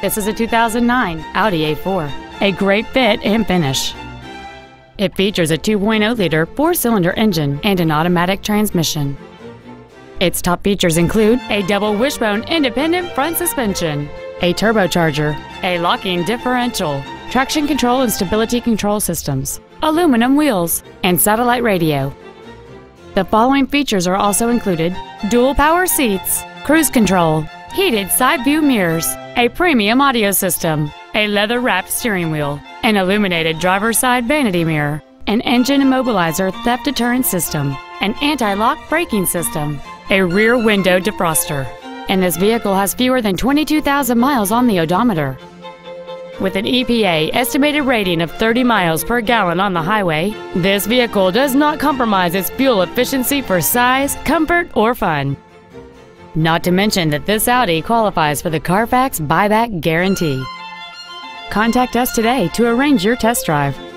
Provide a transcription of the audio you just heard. This is a 2009 Audi A4, a great fit and finish. It features a 2.0-liter four-cylinder engine and an automatic transmission. Its top features include a double wishbone independent front suspension, a turbocharger, a locking differential, traction control and stability control systems, aluminum wheels, and satellite radio. The following features are also included: dual power seats, cruise control, heated side view mirrors, a premium audio system, a leather-wrapped steering wheel, an illuminated driver's side vanity mirror, an engine immobilizer theft deterrent system, an anti-lock braking system, a rear window defroster. And this vehicle has fewer than 22,000 miles on the odometer. With an EPA estimated rating of 30 miles per gallon on the highway, this vehicle does not compromise its fuel efficiency for size, comfort, or fun. Not to mention that this Audi qualifies for the Carfax buyback guarantee. Contact us today to arrange your test drive.